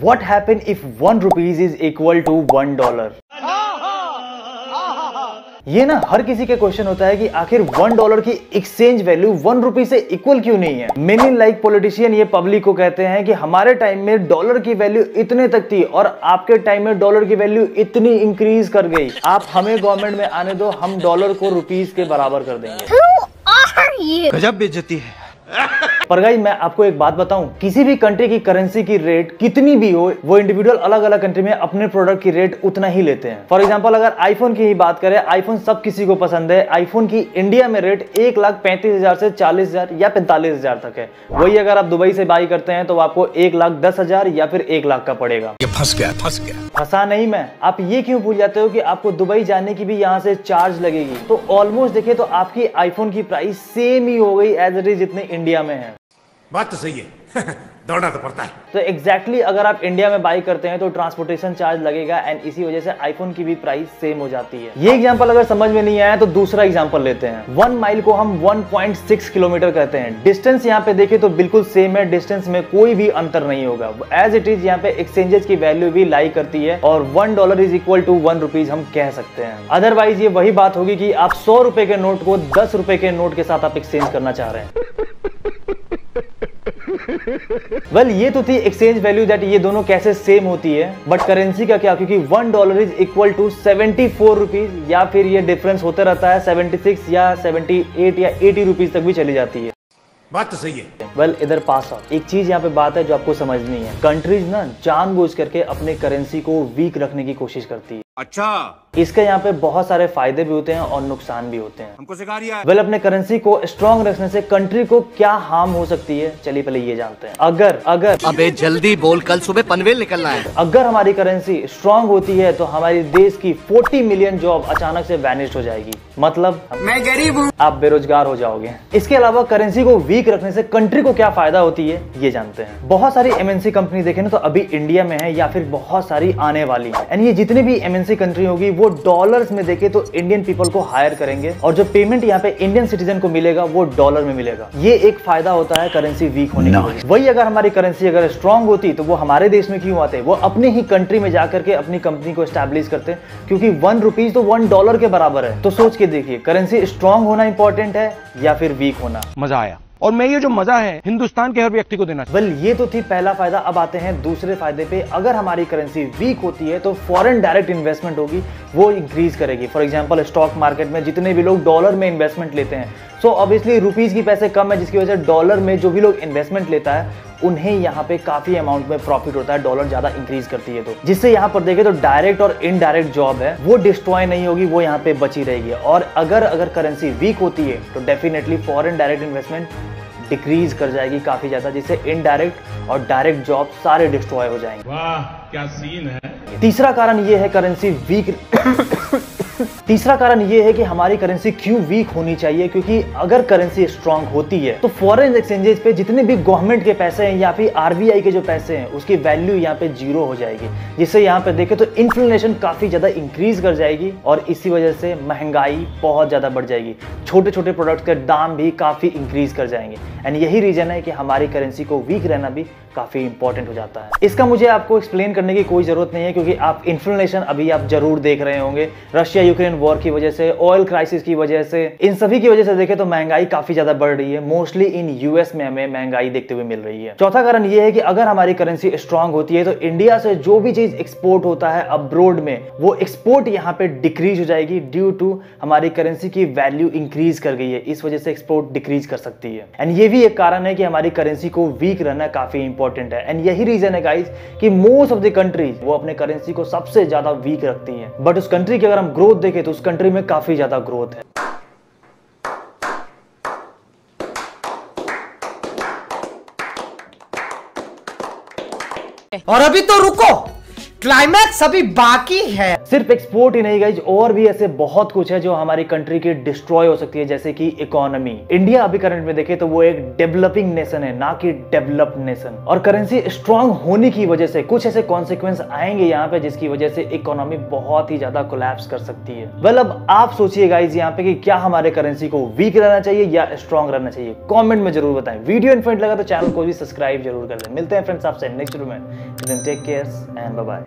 What happen if 1 rupees is equal to $1? ये ना हर किसी के क्वेश्चन होता है कि आखिर $1 की एक्सचेंज वैल्यू 1 रुपी से इक्वल क्यों नहीं है। मेनी लाइक पॉलिटिशियन ये पब्लिक को कहते हैं कि हमारे टाइम में डॉलर की वैल्यू इतने तक थी और आपके टाइम में डॉलर की वैल्यू इतनी इंक्रीज कर गई, आप हमें गवर्नमेंट में आने दो, हम डॉलर को रुपीज के बराबर कर देंगे। गजब बेइज्जती है। पर गाइस मैं आपको एक बात बताऊं, किसी भी कंट्री की करेंसी की रेट कितनी भी हो, वो इंडिविजुअल अलग अलग कंट्री में अपने प्रोडक्ट की रेट उतना ही लेते हैं। फॉर एग्जांपल अगर आईफोन की ही बात करें, आईफोन सब किसी को पसंद है, आईफोन की इंडिया में रेट 1,35,000 से 40,000 या 45,000 तक है। वही अगर आप दुबई से बाई करते हैं तो आपको 1,10,000 या फिर 1 लाख का पड़ेगा। फंसा नहीं मैं। आप ये क्यों भूल जाते हो कि आपको दुबई जाने की भी यहाँ से चार्ज लगेगी, तो ऑलमोस्ट देखे तो आपकी आईफोन की प्राइस सेम ही हो गई एज इट इज जितने इंडिया में है। बात तो सही है। दौड़ना तो पड़ता है। तो एग्जैक्टली अगर आप इंडिया में बाई करते हैं तो ट्रांसपोर्टेशन चार्ज लगेगा एंड इसी वजह से आईफोन की भी प्राइस सेम हो जाती है। ये एग्जांपल अगर समझ में नहीं आया तो दूसरा एग्जांपल लेते हैं। 1 माइल को हम 1.6 किलोमीटर कहते हैं। डिस्टेंस यहाँ पे देखें तो बिल्कुल सेम है, डिस्टेंस में कोई भी अंतर नहीं होगा। एज इट इज यहाँ पे एक्सचेंजेस की वैल्यू भी लाई करती है और $1 इज इक्वल टू 1 रुपीज हम कह सकते हैं। अदरवाइज ये वही बात होगी कि आप 100 रुपए के नोट को 10 रुपए के नोट के साथ आप एक्सचेंज करना चाह रहे हैं। वेल, ये तो थी एक्सचेंज वैल्यू दैट ये दोनों कैसे सेम होती है, बट करेंसी का क्या, क्योंकि $1 इज इक्वल टू 74 रुपीज या फिर ये डिफरेंस होता रहता है 76 या 78 या 80 रुपीज तक भी चली जाती है। बात तो सही है। वेल, इधर पास आओ। एक चीज यहाँ पे बात है जो आपको समझनी है, कंट्रीज ना जानबूझ करके अपने करेंसी को वीक रखने की कोशिश करती है। अच्छा, इसके यहाँ पे बहुत सारे फायदे भी होते हैं और नुकसान भी होते हैं। हमको सिखा रही है। वेल, अपने करेंसी को स्ट्रॉन्ग रखने से कंट्री को क्या हार्म हो सकती है, चलिए पहले ये जानते हैं। अगर अबे जल्दी बोल, कल सुबह पनवेल निकलना है। अगर हमारी करेंसी स्ट्रॉन्ग होती है तो हमारे देश की 40 मिलियन जॉब अचानक से वैनिश हो जाएगी। मतलब मैं गरीब हूँ, आप बेरोजगार हो जाओगे। इसके अलावा करेंसी को वीक रखने से कंट्री को क्या फायदा होती है ये जानते हैं। बहुत सारी MNC कंपनी देखे ना तो अभी इंडिया में है या फिर बहुत सारी आने वाली है एंड ये जितनी भी MNC कंट्री होगी वो डॉलर्स में देखे तो इंडियन पीपल को हायर करेंगे और जो पेमेंट यहाँ पे इंडियन सिटीजन को मिलेगा वो डॉलर में मिलेगा। ये एक फायदा होता है करेंसी वीक होने का। वही अगर हमारी करेंसी अगर स्ट्रांग होती तो वो हमारे देश में क्यों आते, वो अपने ही कंट्री में जाकर के अपनी कंपनी को एस्टैब्लिश करते, क्योंकि 1 रुपीज तो $1 के बराबर है। तो सोच के देखिए, करेंसी स्ट्रांग होना इंपॉर्टेंट है या फिर वीक होना। मजा आया, और मैं ये जो मजा है हिंदुस्तान के हर व्यक्ति को देना चाहिए। वेल, ये तो थी पहला फायदा। अब आते हैं दूसरे फायदे पे। अगर हमारी करेंसी वीक होती है तो फॉरेन डायरेक्ट इन्वेस्टमेंट होगी, वो इंक्रीज करेगी। फॉर एग्जांपल स्टॉक मार्केट में जितने भी लोग डॉलर में इन्वेस्टमेंट लेते हैं, सो ऑब्वियसली रुपीज की पैसे कम है, जिसकी वजह से डॉलर में जो भी लोग इन्वेस्टमेंट लेता है उन्हें यहाँ पे काफी अमाउंट में प्रॉफिट होता है, डॉलर ज्यादा इंक्रीज करती है तो, जिससे यहाँ पर देखें तो डायरेक्ट और इनडायरेक्ट जॉब है वो डिस्ट्रॉय नहीं होगी, वो यहाँ पे बची रहेगी। और अगर करेंसी वीक होती है तो definitely foreign direct investment decrease कर जाएगी काफी ज्यादा, जिससे इनडायरेक्ट और डायरेक्ट जॉब सारे डिस्ट्रॉय हो जाएंगे। वाह, क्या सीन है। तीसरा कारण ये है कि हमारी करेंसी क्यों वीक होनी चाहिए, क्योंकि अगर करेंसी स्ट्रांग होती है तो फॉरेन एक्सचेंजेस पे जितने भी गवर्नमेंट के पैसे हैं या फिर RBI के जो पैसे हैं उसकी वैल्यू यहाँ पे 0 हो जाएगी, जिससे यहाँ पे देखें तो इन्फ्लेशन काफी ज्यादा इंक्रीज कर जाएगी और इसी वजह से महंगाई बहुत ज्यादा बढ़ जाएगी। छोटे छोटे प्रोडक्ट के दाम भी काफी इंक्रीज कर जाएंगे एंड यही रीजन है कि हमारी करेंसी को वीक रहना भी काफी इंपॉर्टेंट हो जाता है। इसका मुझे आपको एक्सप्लेन करने की कोई जरूरत नहीं है, क्योंकि आप इन्फ्लेशन अभी आप जरूर देख रहे होंगे, रशिया यूक्रेन वॉर की वजह से, ऑयल क्राइसिस की वजह से, इन सभी की वजह से देखें तो महंगाई काफी ज्यादा बढ़ रही है। मोस्टली इन US में हमें महंगाई देखते हुए मिल रही है। चौथा कारण यह है कि अगर हमारी करेंसी स्ट्रांग होती है तो इंडिया से जो भी चीज एक्सपोर्ट होता है अब्रोड में, वो एक्सपोर्ट यहाँ पे डिक्रीज हो जाएगी ड्यू टू हमारी करेंसी की वैल्यू इंक्रीज कर गई है, इस वजह से एक्सपोर्ट डिक्रीज कर सकती है। एंड ये भी एक कारण है कि हमारी करेंसी को वीक रहना काफी इंपॉर्टेंट है एंड यही रीजन है गाइस कि मोस्ट ऑफ द कंट्रीज वो अपने करेंसी को सबसे ज्यादा वीक रखती है। बट उस कंट्री की अगर हम ग्रोथ देखें तो उस कंट्री में काफी ज्यादा ग्रोथ है। और अभी तो रुको, क्लाइमैक्स अभी बाकी है। सिर्फ एक्सपोर्ट ही नहीं गाइज, और भी ऐसे बहुत कुछ है जो हमारी कंट्री की डिस्ट्रॉय हो सकती है, जैसे कि इकोनॉमी। इंडिया अभी करंट में देखे तो वो एक डेवलपिंग नेशन है, ना कि डेवलप्ड नेशन, और करेंसी स्ट्रांग होने की वजह से कुछ ऐसे कॉन्सिक्वेंस आएंगे यहाँ पे जिसकी वजह से इकोनॉमी बहुत ही ज्यादा कोलैप्स कर सकती है। वेल अब आप सोचिए गाइज यहाँ पे कि क्या हमारे करेंसी को वीक रहना चाहिए या स्ट्रांग रहना चाहिए, कॉमेंट में जरूर बताएं। वीडियो इन्फॉर्मेटिव लगा तो चैनल को भी सब्सक्राइब जरूर कर लें। मिलते हैं फ्रेंड्स आपसे नेक्स्ट वीडियो में, take care and bye bye.